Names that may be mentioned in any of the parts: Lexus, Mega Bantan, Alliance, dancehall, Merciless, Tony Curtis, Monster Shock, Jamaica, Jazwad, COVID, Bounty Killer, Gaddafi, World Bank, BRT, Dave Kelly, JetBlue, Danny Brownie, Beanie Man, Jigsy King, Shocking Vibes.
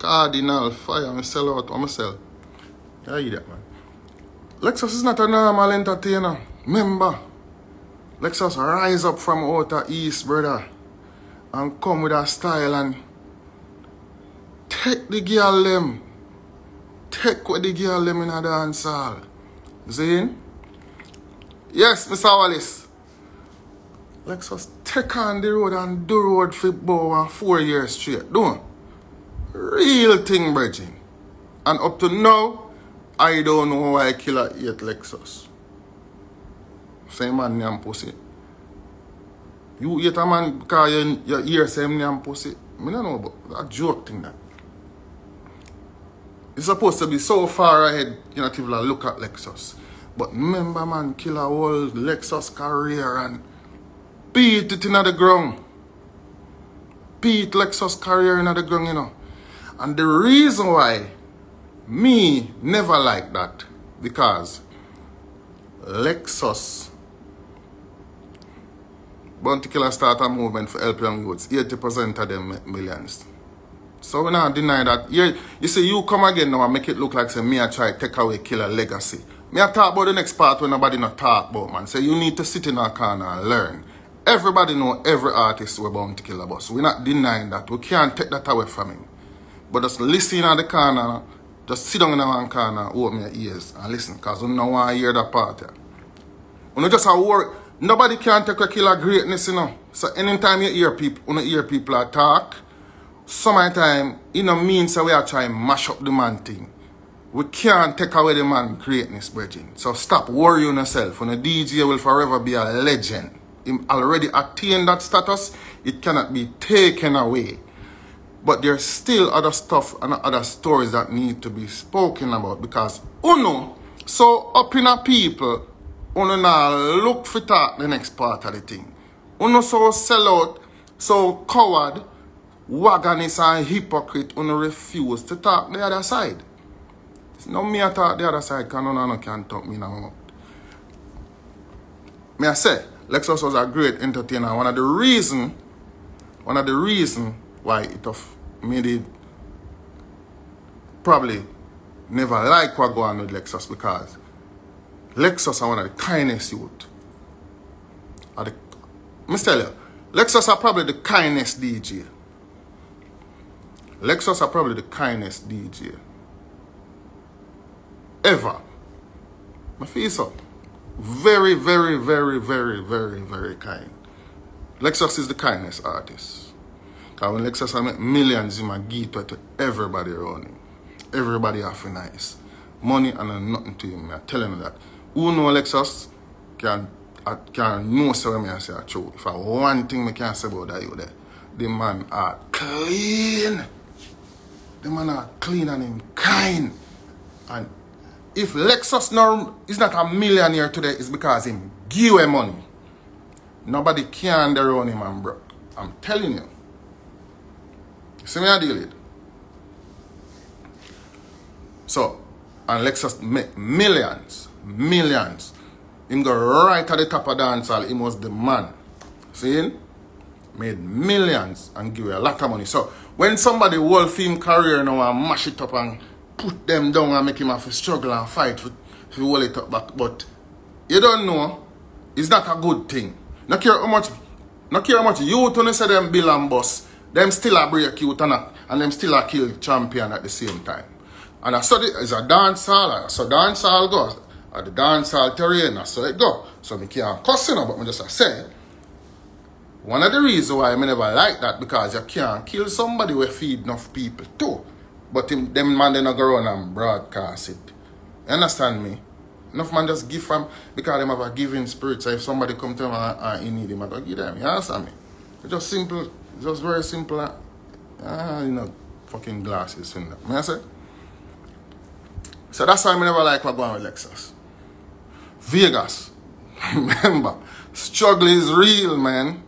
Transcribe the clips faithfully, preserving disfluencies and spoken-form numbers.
Cardinal fire and sell out on myself. Yeah, you that, man. Lexus is not a normal entertainer. Remember, Lexus rise up from outer east, brother, and come with a style and take the girl them. Take what the girl them in a dance hall. Zane? Yes, Mister Wallace. Lexus take on the road and do road for bow and four years straight. Don't. Real thing, brethren. And up to now, I don't know why Killer ate Lexus. Same man name pussy. You ate a man because you, you hear same name pussy. I don't know about that joke thing that. It's supposed to be so far ahead, you know, to look at Lexus. But remember, man, Killer whole Lexus career and beat it in the ground. Beat Lexus career in the ground, you know. And the reason why me never like that, because Lexus Bounty Killer start a movement for help young youths. eighty percent of them make millions. So we not deny that. You, you see, you come again now and make it look like say, me I try take away Killer legacy. Me I talk about the next part when nobody not talk about, man. So you need to sit in a corner and learn. Everybody know every artist we Bounty Killer boss. We're not denying that. We can't take that away from him. But just listen at the corner. Just sit down in one corner, open your ears and listen, because we don't want to hear that part. Yeah. We don't just have work. Nobody can take a Killer greatness, you know. So anytime you hear people, you hear people talk, sometime it don't mean so we are trying to mash up the man thing. We can't take away the man greatness, brethren. So stop worrying yourself. When a D J will forever be a legend. He already attained that status. It cannot be taken away. But there's still other stuff and other stories that need to be spoken about, because uno, so up in a people, uno now look for that the next part of the thing. Uno so sell out, so coward, wagonist and hypocrite, uno refuse to talk the other side. It's not me I talk the other side, because uno no can talk me now. Me I say, Lexus was a great entertainer. One of the reason, one of the reason why it have made it probably never like what go on with Lexus, because Lexus are one of the kindest youth. Are the, let me tell you, Lexus are probably the kindest D J. Lexus are probably the kindest D J ever. My feel so. Very, very, very, very, very, very kind. Lexus is the kindest artist. And when Lexus I make millions, he might give to everybody around him. Everybody have a nice. Money and nothing to him. I'm telling you that. Who know Lexus can can know something I say true. If I one thing I can say about that, you there. The man are clean. The man are clean and him kind. And if Lexus now is not a millionaire today, it's because him give away money. Nobody can around him and bro. I'm telling you. See me I deal it. So, and Lexus make millions, millions. Him go right at the top of dance hall. He was the man. See him? Made millions and give you a lot of money. So, when somebody wolf him career now and mash it up and put them down and make him have to struggle and fight for, for hold it up back, but you don't know, it's not a good thing. No care how much, no care how much you to say them bill and bus. Them still a break you and, a, and them still a kill champion at the same time. And I saw the, it's a dance hall, I saw dance hall go. At the dance hall terrain, I saw it go. So I can't cuss you, but I just say, one of the reasons why I never like that, because you can't kill somebody who feed enough people too. But him, them man they not go around and broadcast it. You understand me? Enough man just give them, because they have a giving spirit. So if somebody come to them and, and he need him, I go give them. You understand me? It's just simple. Just very simple, uh, you know, fucking glasses in that. May I say? So that's why I never like what going with Lexus. Vegas, remember, struggle is real, man.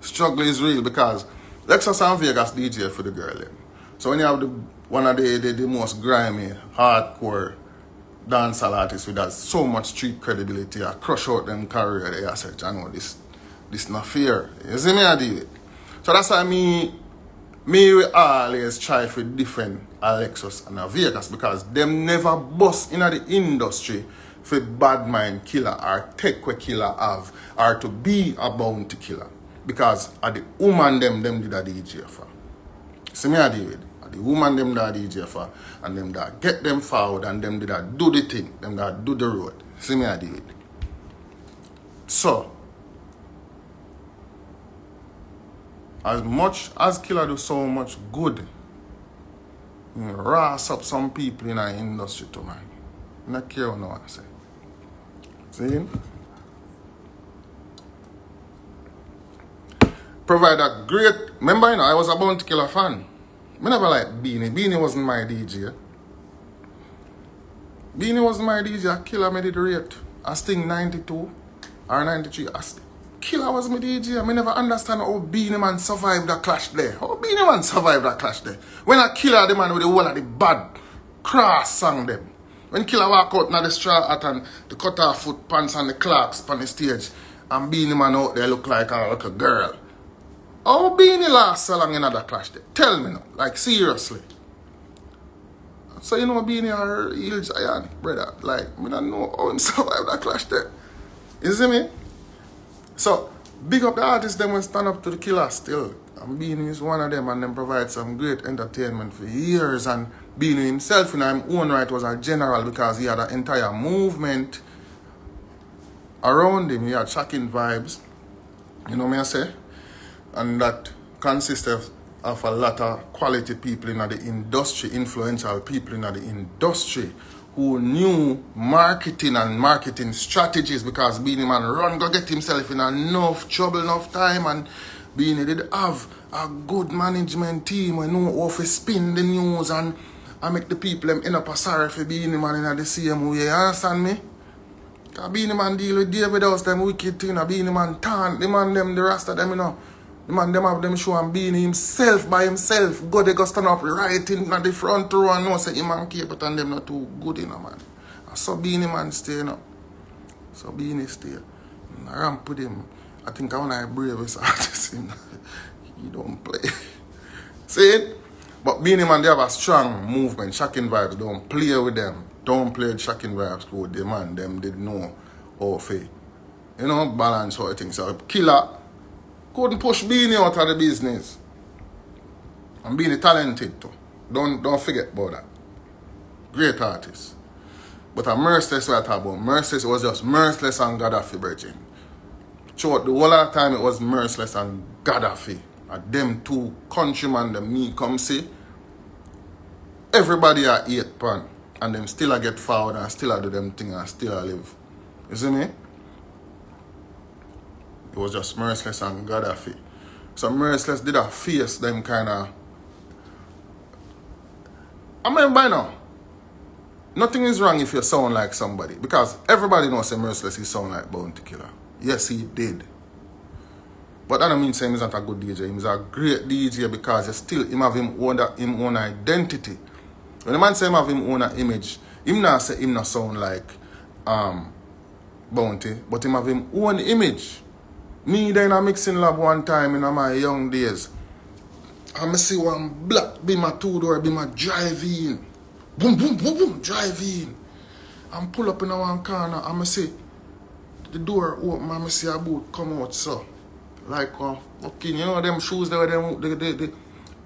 Struggle is real, because Lexus and Vegas D J for the girl. Then. So when you have the one of the, the, the most grimy, hardcore dancehall artists with that so much street credibility, I crush out them career. They say, I know this, this not fair. You see me? I do it. So that's why me me will always try for different Alexus and a Vegas because them never bust in the industry for bad mind killer or take a killer have or to be a bounty killer. Because at the woman them them did a D J for. See me I deal with. At the woman them that D J for and them that get them forward and them did that do the thing, them that do the road. See me I deal with. So as much as killer do so much good, you ras up some people in our industry too, man. I don't care what no one say. See? Provide a great... Remember, you know, I was a Bounty Killer fan. I never liked Beanie. Beanie wasn't my D J. Beanie wasn't my D J. Killer made it rate. I sting ninety-two or ninety-three. I sting. Killer was my D J. I never understand how Beanie Man survived that clash there. How Beanie Man survived that clash there. When I killer the man with the whole of the bad cross sang them. When killer walk out now the straw hat and the cut off foot pants and the clocks on the stage and Beanie Man out there look like a, like a girl. How Beanie last so long in that clash there? Tell me now. Like seriously. So you know Beanie are real giant, brother. Like, I don't know how he survived that clash there. You see me? So, big up the artists, them will stand up to the killer still. And Beanie is one of them and them provide some great entertainment for years. And Beanie himself in his own right was a general because he had an entire movement around him. He had Shocking Vibes, you know what I say? And that consisted of, of a lot of quality people in the industry, influential people in the industry, who knew marketing and marketing strategies because Beanie Man run, go get himself in enough trouble, enough time, and Beanie did have a good management team who know how to spin the news and, and make the people them end up a sorry for Beanie Man in the same way, you understand me? Because Beanie Man deal with David House, them wicked thing, Beanie Man taunt the man them, the rest of them, you know. The man them have them show and Beanie himself by himself. Go they go stand up right in at the front row and know say him and keep it and them not too good you know man. And so Beanie Man stay you know. So Beanie stay. And I ramp with him. I think I wanna bravest artist him. He don't play. See it? But Beanie Man they have a strong movement. Shocking Vibes don't play with them. Don't play with Shocking Vibes with them man. Them did know how to, you know, balance all things. So killer couldn't push Beanie out of the business. And Beanie talented too. Don't, don't forget about that. Great artist. But a Merciless what I talk about. Merciless was just Merciless and Gaddafi, brethren. Throughout the whole of the time it was Merciless and Gaddafi. And them two countrymen that me come see. Everybody are eight pan. And them still I get forward and still I do them thing and still I live. You see me? It was just Merciless and Gaddafi. So Merciless did a face them kind of... I mean, by now, nothing is wrong if you sound like somebody. Because everybody knows that Merciless, he sound like Bounty Killer. Yes, he did. But that don't mean saying he's not a good D J. He's a great D J because he still him have him own, him own identity. When the man say him have him own image, him not say him not sound like um, Bounty, but him have him own image. Me there in a mixing lab one time in my young days. I see one black be my two door, be my drive in. Boom, boom, boom, boom, drive in. And pull up in a one corner and I see the door open and I see a boot come out, so. Like uh, fucking, you know them shoes there them, they, they, they,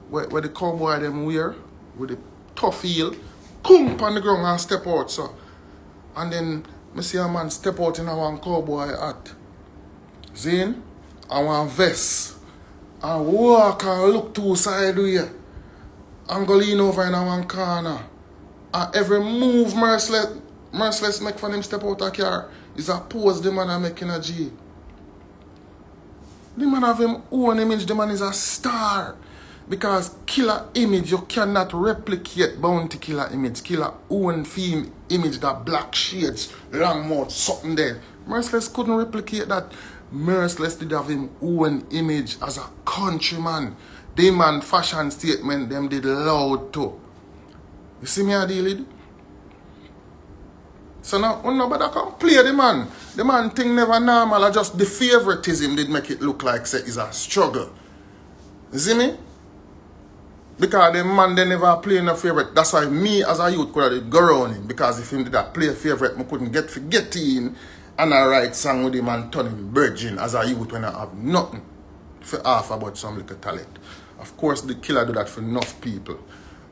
where, where the cowboy them wear with the tough heel. Come on the ground and step out, so. And then I see a man step out in a one cowboy hat. Zane, I want vest. I walk and look two sideways. I'm going to lean over in one corner. And every move Merciless, Merciless make for him step out of car is a pose the man I make in a G. The man have him own image, the man is a star. Because killer image, you cannot replicate Bounty Killer image. Killer own theme image, that black shades, long mouth, something there. Merciless couldn't replicate that. Merciless did have him own image as a countryman. They man fashion statement them did loud too. You see me I deal with? So now nobody can play the man. The man thing never normal. I just the favoritism did make it look like say is a struggle. You see me? Because them man they never play no favourite. That's why me as a youth could have go around him. Because if him did that play a favourite, I couldn't get forget him. And I write song with him and turn him virgin as a youth when I have nothing for half about some little talent. Of course the killer do that for enough people.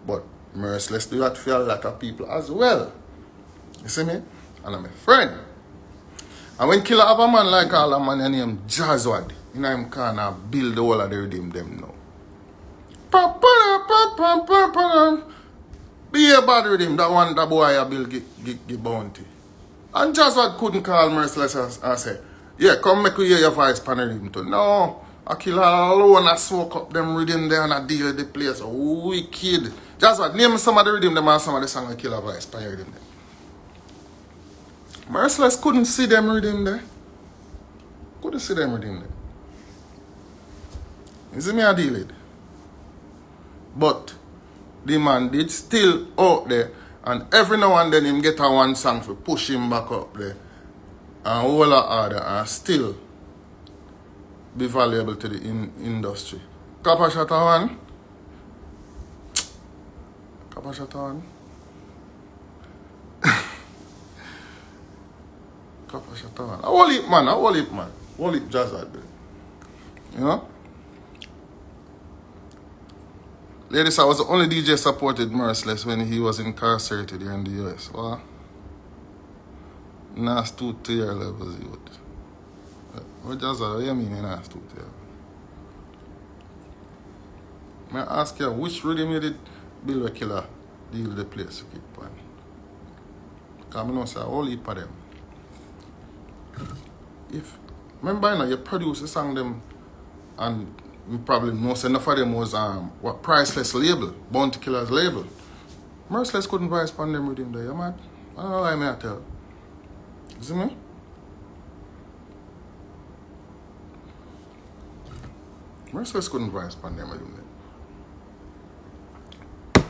But Merciless do that for a lot of people as well. You see me? And I'm a friend. And when killer have a man like all a man named Jazwad, you know him kinda build the whole of the redeem them now. Be a bad with him, that one that boy I build give bounty. And Jazwad couldn't call Merciless and say, yeah, come make we hear your voice panel him too. No, a killer alone I soak up them rhythm there and I deal with the place. Wicked. Jazwad, name some of the rhythm them and some of the song I kill a voice panel rhythm there. Merciless couldn't see them rhythm there. Couldn't see them rhythm there. Is it me I deal with? But the man did still out there, and every now and then him get a one song for push him back up there and all other and still be valuable to the in industry. Kappa shot a one. Kappa shot a one. Kappa shot a one. A whole heap man, a whole heap man. Whole heap Jazwad. You know? Ladies, I was the only D J supported Merciless when he was incarcerated here in the U S. Well, Nas two tier levels, you would. What does that you mean, Nas two tier? May I ask you, which rhythm you did build a killer deal the place to keep on? Because I know say a whole heap of them. If, remember now, you produce a song them and we probably know enough of them was um, what Priceless label, Bounty Killer's label. Merciless couldn't price upon them with him there, you mad? I don't know why I may tell. You see me? Merciless couldn't price upon them with him there.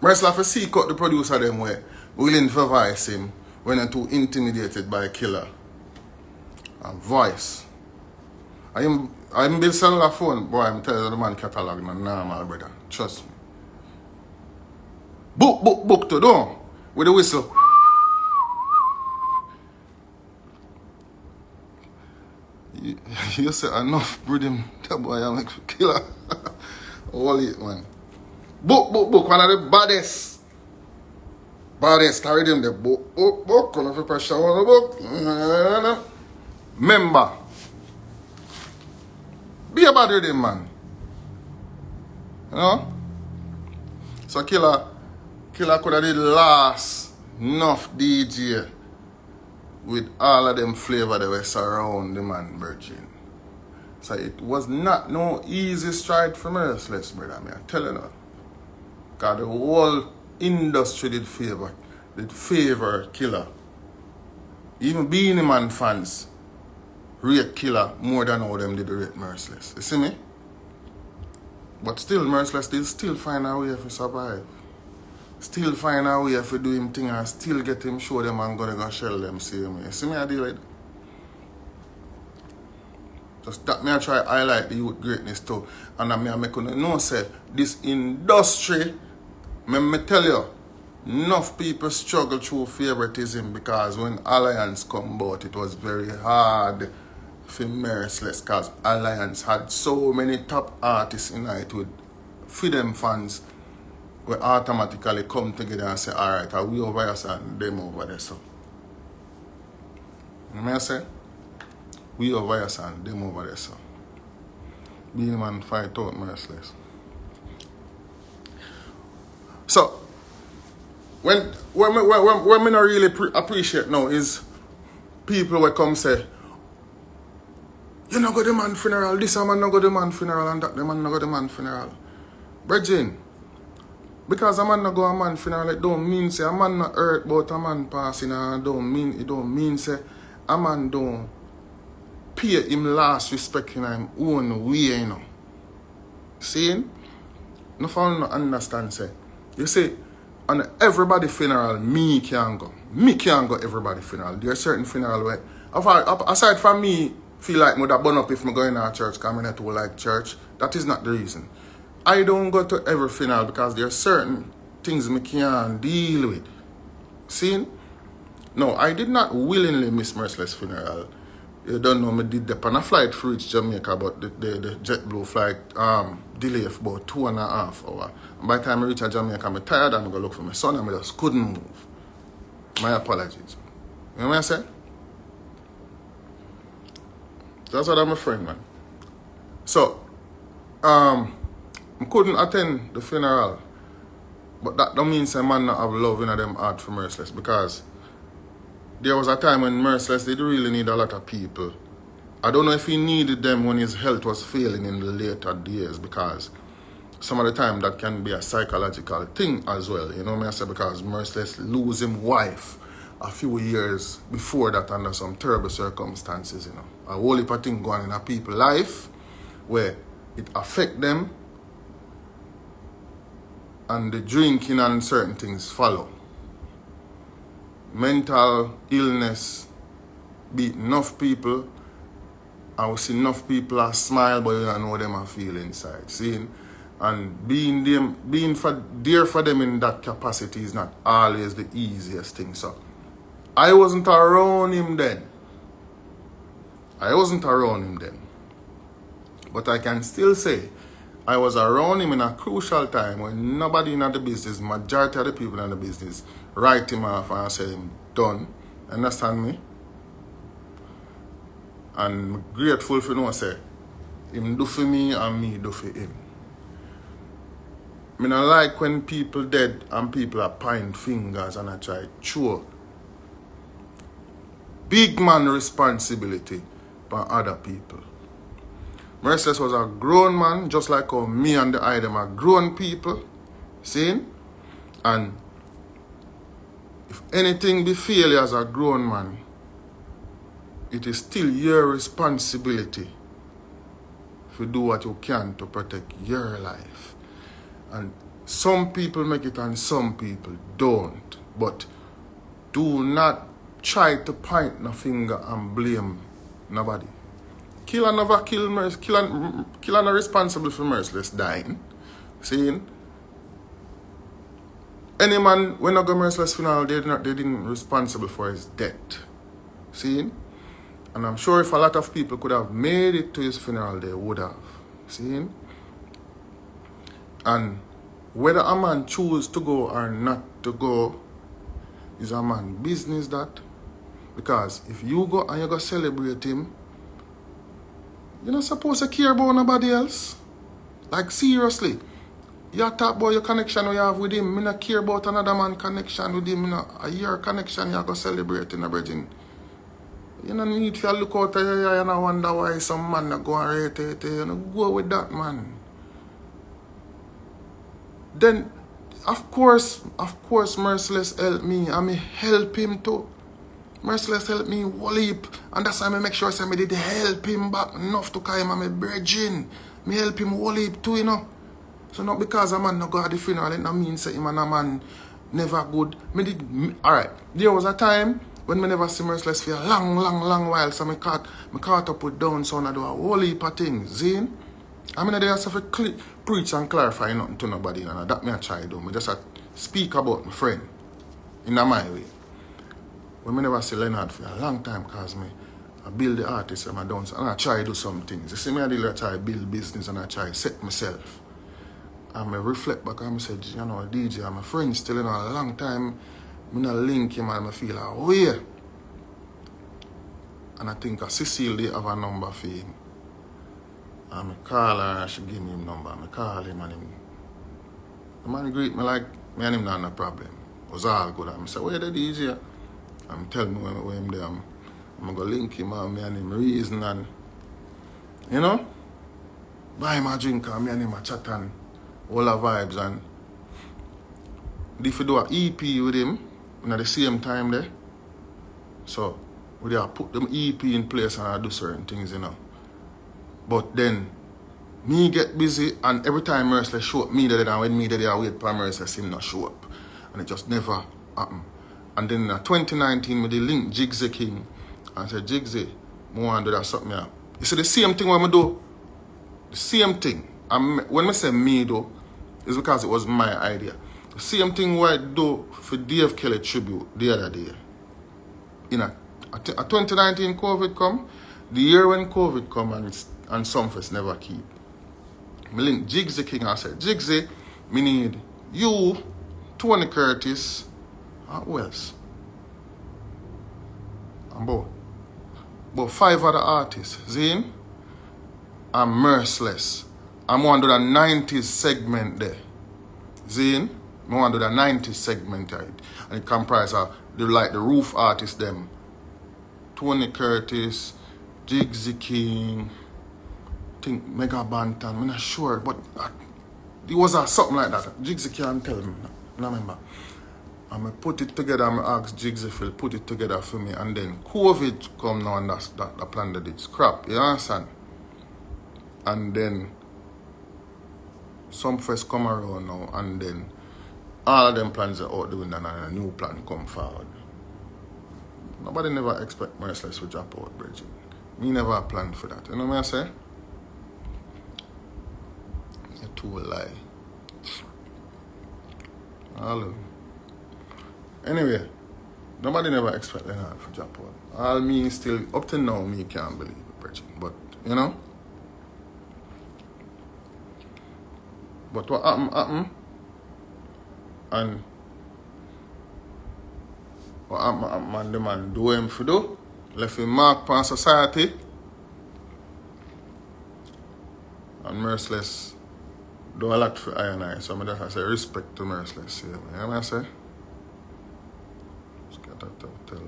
Merciless have to seek out the producer them way, willing to voice him when they're too intimidated by a killer. And voice. I am I'm build cellular phone, boy, I'm telling you the man catalog no normal, brother. Trust me. Book, book, book to do with the whistle. you, you say enough breeding that boy I make killer. Holy man. Book, book, book, one of the baddest. Baddest carry them the book book book on the pressure on the book. Member. Be a bad rhythm, man. You know? So killer, killer could have did last enough D J with all of them flavor that were surround the man virgin. So it was not no easy stride for Merciless, brother, me. I'm telling you. Because the whole industry did favor, did favor killer. Even Beanie Man fans rate killer more than all them did rate Merciless. You see me? But still, Merciless did still find a way to survive. Still find a way to do him thing and still get him, show them and gonna go shell them, see me. You see me, I deal with it. Just that me I try highlight the youth greatness too. And that me I make you know, say, this industry, me, me tell you, enough people struggle through favoritism because when Alliance come about, it was very hard for Merciless because Alliance had so many top artists in it with for them fans will automatically come together and say, alright, are we over here and them over there so. You know what I say? We over here and them over there so. Beanie Man fight out Merciless. So when when when when, when me not really pre appreciate now is people will come say, you no go the man funeral, this man no go the man funeral, and that the man no go the man funeral. Brethren, because a man no go a man funeral, it don't mean say a man not hurt but a man passing, and don't mean it don't mean say a man don't pay him last respect in him own way, you know. Seeing? No found no understand say. You see, on everybody funeral, me can go. Me can go everybody funeral. There are certain funeral where, aside from me, feel like I would have burn up if I go in a church because I don't like church. That is not the reason. I don't go to every funeral because there are certain things I can't deal with. See? No, I did not willingly miss Merciless funeral. You don't know, me did the on a flight through Jamaica, but the, the, the JetBlue flight um, delayed for about two and a half hours. And by the time I reached Jamaica, I'm tired and I go look for my son and I just couldn't move. My apologies. You know what I say? That's what I'm a friend, man. So, um, I couldn't attend the funeral. But that don't mean say man not have love in them heart for Merciless, because there was a time when Merciless did really need a lot of people. I don't know if he needed them when his health was failing in the later years, because some of the time that can be a psychological thing as well. You know what I say? Because Merciless lose him wife a few years before that under some terrible circumstances, you know. A whole heap of thing going in a people's life where it affect them, and the drinking and certain things follow. Mental illness beat enough people. I will see enough people are smile, but you don't know them are feel inside. Seeing and being them, being for there for them in that capacity is not always the easiest thing. So I wasn't around him then. I wasn't around him then. But I can still say I was around him in a crucial time when nobody in the business, majority of the people in the business, write him off and say him done. Understand me? And I'm grateful for no say him do for me and me do for him. I mean, I like when people dead and people are pine fingers and I try chew. Big man responsibility for other people. Merciless was a grown man, just like how me and the item are grown people. See? And if anything be failure as a grown man, it is still your responsibility to do what you can to protect your life. And some people make it and some people don't. But do not try to point no finger and blame nobody. Kill and never kill, kill and, kill and responsible for Merciless dying. Seeing? Any man, when I go Merciless funeral, they didn't, they didn't responsible for his death. Seeing? And I'm sure if a lot of people could have made it to his funeral, they would have. Seeing? And whether a man choose to go or not to go is a man's business, that. Because if you go and you go celebrate him, you're not supposed to care about nobody else. Like, seriously. You talk about your connection you have with him. I don't care about another man's connection with him. A your connection you go celebrate in a virgin. You don't need to look out of your eye and wonder why some man not go and rate it. You don't go with that man. Then, of course, of course, Merciless helped me. I mean, help him too. Merciless helped me whole heap. And that's why I make sure I said I did help him back enough to call him and my bridging. I help him whole heap too, you know. So not because a man no go at the funeral, it not mean say him and a man never good. Me did, alright, there was a time when I never see Merciless for a long, long, long while. So I caught, I caught up with down sound and do a whole heap of things, see? I mean, I didn't have to preach and clarify nothing to nobody, you know. That me I try to do. I just speak about my friend in my way. When I never see Leonard for a long time, because me, I build the artist and I dance and I try to do some things. You see, me, I try to build business and I try to set myself. And I reflect back and I said, you know, D J, I'm a friend still, you know, a long time. I link him and I feel away. And I think I Cecile, they have a number for him. And I call her and she give me his number. I call him and him. The man greet me like, me and him not no problem. It was all good. And I said, where the D J? I'm telling me where him there. I'm, I'm going to link him and me and him reason and, you know, buy him a drink and me and him a chat and all the vibes. And if you do an E P with him, and at the same time there, so we there put them E P in place and I do certain things, you know. But then, me get busy and every time Merciless show up, me there and when me there I wait for Merciless, him not show up. And it just never happened. And then in twenty nineteen, me they link Jigsy King and said, Jigsy, I want to do that something. You see the same thing when I do. The same thing. I'm, when I say me though, it's because it was my idea. Same thing what I do for Dave Kelly tribute the other day. In a, a, a twenty nineteen COVID come, the year when COVID come and it's, and some of us never keep. I link Jigsy King and said, Jigsy, me need you, Tony Curtis, and who else? And about, about five other artists, Zine, and Merciless. I'm going to do the nineties segment there. Zine, I'm going to do the nineties segment there. And it comprises of the, like the roof artists them. Tony Curtis, Jigsy King, I think Mega Bantan, I'm not sure, but I, it was uh, something like that. Jigsy can't tell me, I don't remember. And I put it together and I asked Jigsy if he'll put it together for me. And then COVID come now and that's, that the plan that it's crap, you understand? And then some first come around now and then all of them plans are out doing and a new plan come forward. Nobody never expect Merciless to drop out, Bridget. Me never planned for that, you know what I say? You two will lie. All of them. Anyway, nobody never expect Leonard for drop out. All me still, up to now, me can't believe it, Bridget. But, you know? But what happened, happened. And what happened, happened, and the man do him for do. Left him mark upon society. And Merciless do a lot for I and I. So I'm going to say respect to Merciless. You know what I say? Let's get that to tell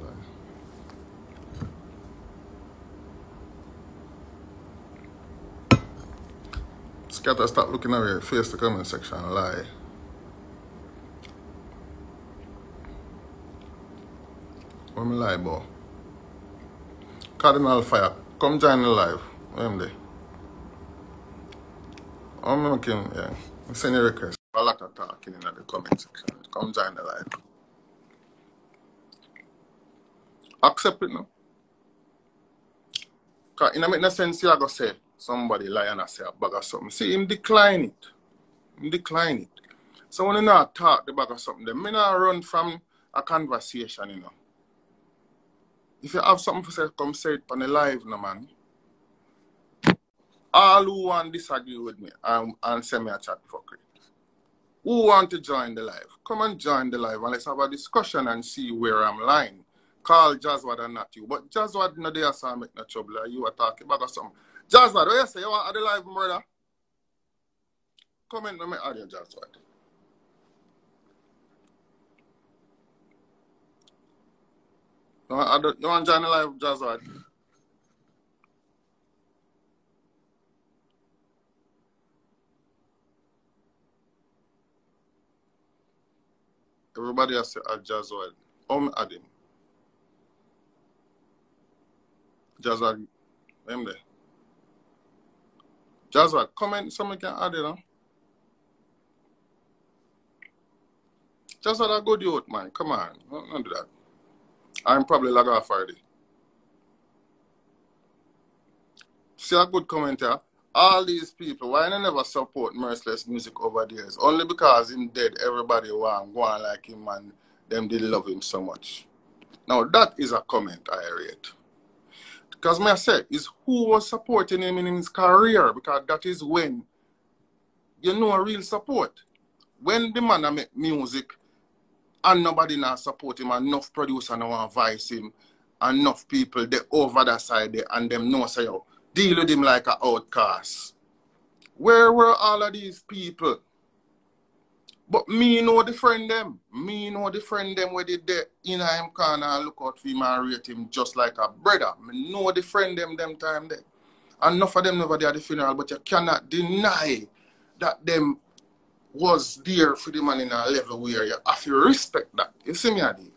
lies. Scatter, stop looking away. Face the comment section, lie. What am I lie about? Cardinal Fire, come join the live. Where am I? I'm looking, yeah. I send you a request. A lot of talking in the comment section. Come join the live. Accept it now. Because it doesn't make no sense you go say, somebody lie and I say a bag of something. See, him decline it. Him decline it. So when you not talk the bag of something, then me not run from a conversation, you know. If you have something for say, come say it on the live, no man. All who want to disagree with me and, and send me a chat fuckery. Who want to join the live? Come and join the live and let's have a discussion and see where I'm lying. Call Jazwad and not you. But Jazwad no there so I make no trouble. You are talking about something. Jazwad, what you say? You are at the live, brother? Comment on my audio, Jazwad. You want to join the live, Jazwad? Everybody has to add Jazwad. I'm adding. Jazwad, I'm there. Jazwad, comment, someone can add it on. Jazwad, I go do it, man. Come on, don't do that. I'm probably lag off already. See a good commenter. All these people, why they never support Merciless music over the years? Only because him dead, everybody want go on like him and them they love him so much. Now that is a comment I read. Because me I said is who was supporting him in his career, because that is when you know a real support. When the man I make music and nobody now support him, enough producer now advise him, enough people they over that side there and them no say yo, deal with him like an outcast. Where were all of these people? But me no different them. Me no different them where they there in him corner and look out for him and rate him just like a brother. Me no different them them time there. Enough of them never there at the funeral, but you cannot deny that them was there for the man in a level where you have to respect that. You see me, I did.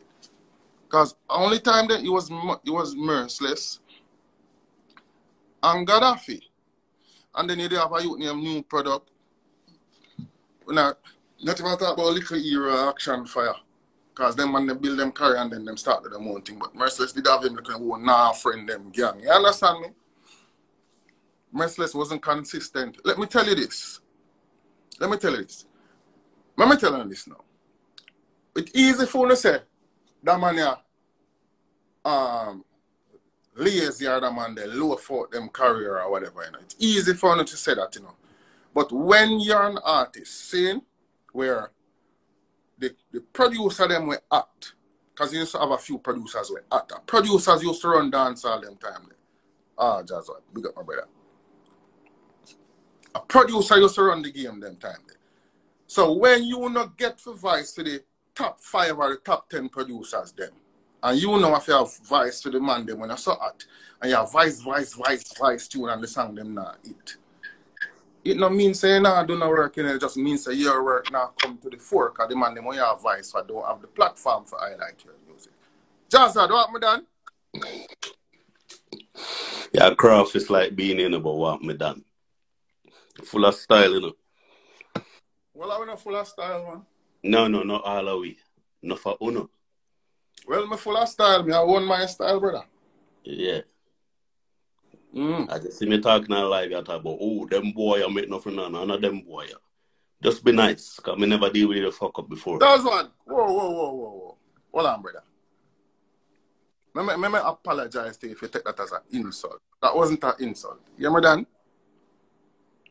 Because the only time that it was, it was Merciless and Gaddafi. And then you have a youth named New Product. Not even talk about Little Hero Action Fire. Because them man, they build them career and then them start with them own thing. But Merciless did have him looking, oh, nah, friend them gang. You understand me? Merciless wasn't consistent. Let me tell you this. Let me tell you this. Let me tell you this now. It's easy for you to say that man is um, lazy or that man they low for them career or whatever. You know. It's easy for you to say that, you know. But when you're an artist, seeing where the, the producer them will act, because you used to have a few producers who act. Producers used to run dance all them time. There. Ah, Jazwad, big up my brother. A producer used to run the game them time. There. So when you not get for voice to the top five or the top ten producers them, and you know if you have voice to the man them when you saw act, and you have voice, voice, voice, voice tune and the song them not it. It not mean say nah, do not work, you know, it just means say your work now come to the fore, because the man them when you have voice, I don't have the platform for highlight your music. Jazwad, what me done? Yeah, craft is like being in about what me done. Full of style, you know. Well, I'm not full of style, man. No, no, not all of we. Not for uno. Well, me full of style, me I own my style, brother. Yeah. Mm. I just see me talking live, I talk about, oh, them boy, I make nothing on, none of them boy. Just be nice, because me never deal with the fuck up before. That's one. Whoa, whoa, whoa, whoa, whoa. Hold on, brother. Let me apologize to you if you take that as an insult. That wasn't an insult. You understand?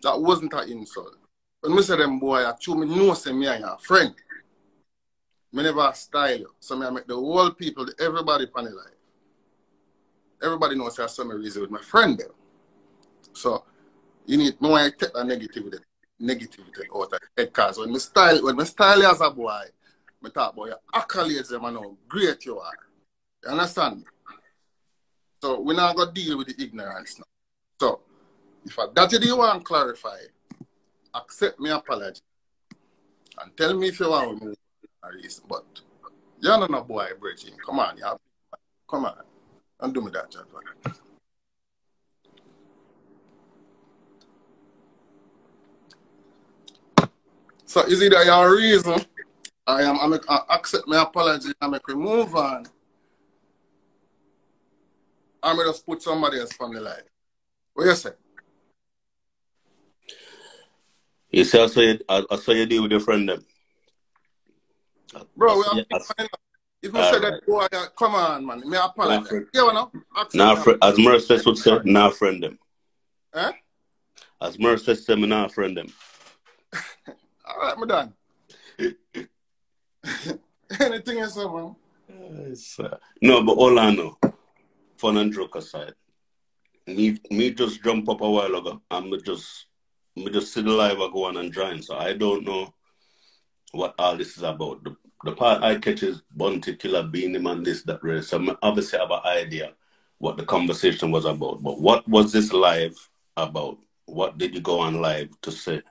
That wasn't an insult. When I say them boy, I truly know say me and your friend. I never style you. So I make the whole people, everybody funny life. Everybody knows I have some reason with my friend there. So you need no I take that negativity negativity out of head, because when I style when I style as a boy, I talk about your accolades them and how great you are. You understand me? So we're not gonna deal with the ignorance now. So if I that you want to clarify, accept my apology. And tell me if you want me a reason. But you're not a boy, Bridget. Come on, you come on. And do me that, Jazwad. So is it your reason? I am I, make, I accept my apology and make we move on. I'm gonna just put somebody else from the life. What you say? You see, I saw you, I, I saw you deal with your friend then. Bro, we have to find out. If you say right. That, boy, come on, man. May I apologize? Yeah, well, no. Nah, fr as Merciless would say, nah, friend them. Eh? As Merciless said, nah, friend them. All right, me done. Anything else, man? Yes, uh, no, but all I know, fun and joke aside, me, me just jump up a while ago and me just, me just sit alive and go on and join. So I don't know what all this is about. The, the part I catch is Bounty Killer, Beanie Man, this, that, race. So I obviously have an idea what the conversation was about. But what was this live about? What did you go on live to say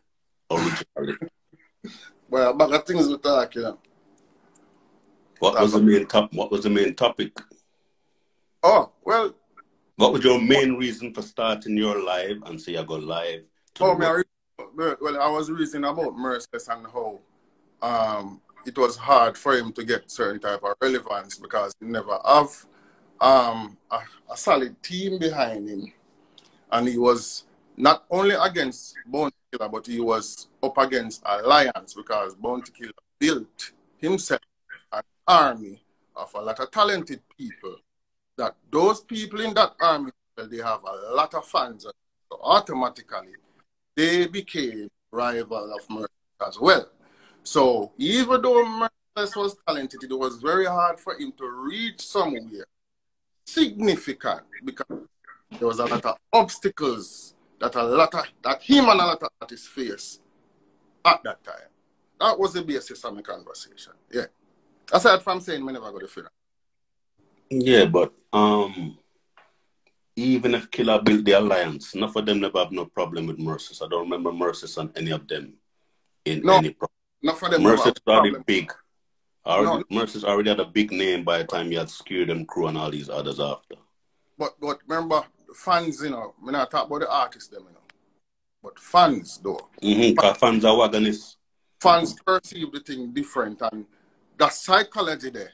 originally? Well, but the things we talk, you know. What That's was the main top? What was the main topic? Oh, well. What was your main reason for starting your live and say so you go live? To oh, my well, I was reasoning about Merciless and how um, it was hard for him to get certain type of relevance because he never have um, a, a solid team behind him. And he was not only against Bounty Killer, but he was up against Alliance because Bounty Killer built himself an army of a lot of talented people. That those people in that army, they have a lot of fans. So automatically, they became rival of Merciless as well. So even though Merciless was talented, it was very hard for him to reach somewhere significant because there was a lot of obstacles that a lot of, that him and a lot of artists faced at that time. That was the basis of my conversation. Yeah. Aside from saying we never got a funeral. Yeah, but um, even if Killer built the Alliance, none of them never have no problem with Merciless. I don't remember Merciless on any of them in no, any problem. Not for them. Merciless already big. Already, no. Merciless already had a big name by the time he had Skewered and Crew and all these others after. But but remember, fans, you know, when I talk about the artists, them, you know, but fans though. Mm-hmm. Because fans are wagonists. Fans perceive the thing different, and that psychology there.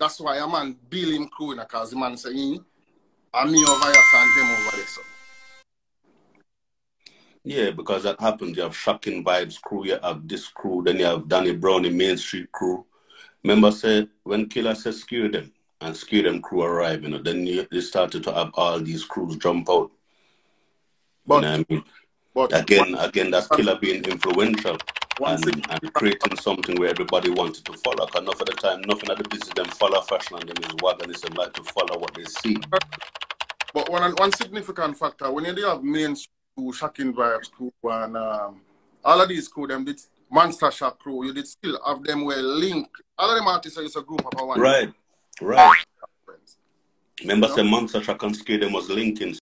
That's why a man bill him crew because the man say, I'm me over here and them over there. So. Yeah, because that happened. You have Shocking Vibes crew, you have this crew, then you have Danny Brownie, Main Street crew. Remember, say, when Killer said skew them, and skew them crew arrived, you know, then you, they started to have all these crews jump out. But, you know what I mean? But, again, but, again, that's but, Killer being influential and, and creating something where everybody wanted to follow. Because enough of the time, nothing at the business, them follow fashion and them is what, and it's them like to follow what they see. But one, one significant factor, when you have Main Street crew, Shocking Vibes crew, and um, all of these crew, them did Monster Shock crew, you did still have them were linked. All of them artists are just a group of one. Right, right. Remember, you know? Say Monster Shock and Skid, them was linking